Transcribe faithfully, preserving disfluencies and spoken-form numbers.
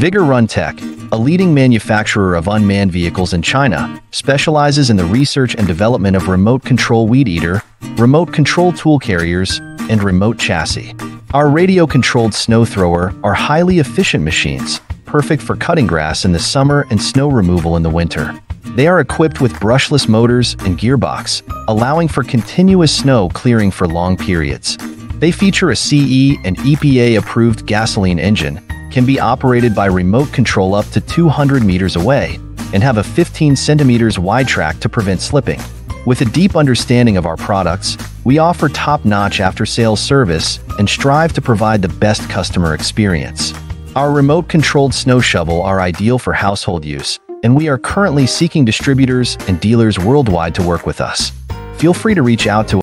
Vigorun Tech, a leading manufacturer of unmanned vehicles in China, specializes in the research and development of remote control weed eater, remote control tool carriers, and remote chassis. Our radio-controlled snow thrower are highly efficient machines, perfect for cutting grass in the summer and snow removal in the winter. They are equipped with brushless motors and gearbox, allowing for continuous snow clearing for long periods. They feature a C E and E P A-approved gasoline engine, can be operated by remote control up to two hundred meters away, and have a fifteen centimeters wide track to prevent slipping. With a deep understanding of our products, we offer top-notch after-sales service and strive to provide the best customer experience. Our remote-controlled snow shovel are ideal for household use, and we are currently seeking distributors and dealers worldwide to work with us. Feel free to reach out to us.